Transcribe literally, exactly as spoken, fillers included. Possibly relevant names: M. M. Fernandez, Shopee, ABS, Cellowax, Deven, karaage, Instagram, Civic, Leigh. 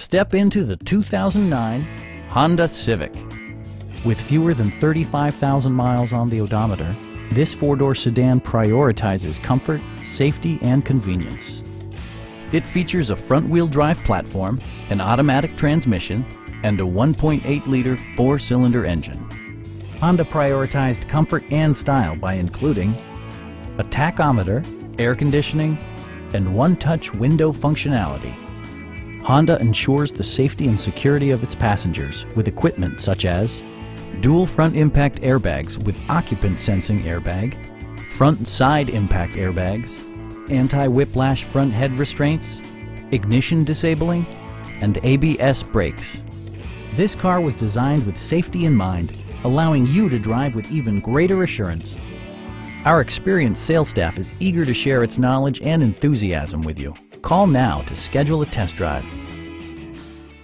Step into the two thousand nine Honda Civic. With fewer than thirty-five thousand miles on the odometer, this four-door sedan prioritizes comfort, safety, and convenience. It features a front-wheel drive platform, an automatic transmission, and a one point eight liter four-cylinder engine. Honda prioritized comfort and style by including a tachometer, air conditioning, and one-touch window functionality. Honda ensures the safety and security of its passengers with equipment such as dual front impact airbags with occupant sensing airbag, front and side impact airbags, anti-whiplash front head restraints, ignition disabling, and A B S brakes. This car was designed with safety in mind, allowing you to drive with even greater assurance. Our experienced sales staff is eager to share its knowledge and enthusiasm with you. Call now to schedule a test drive.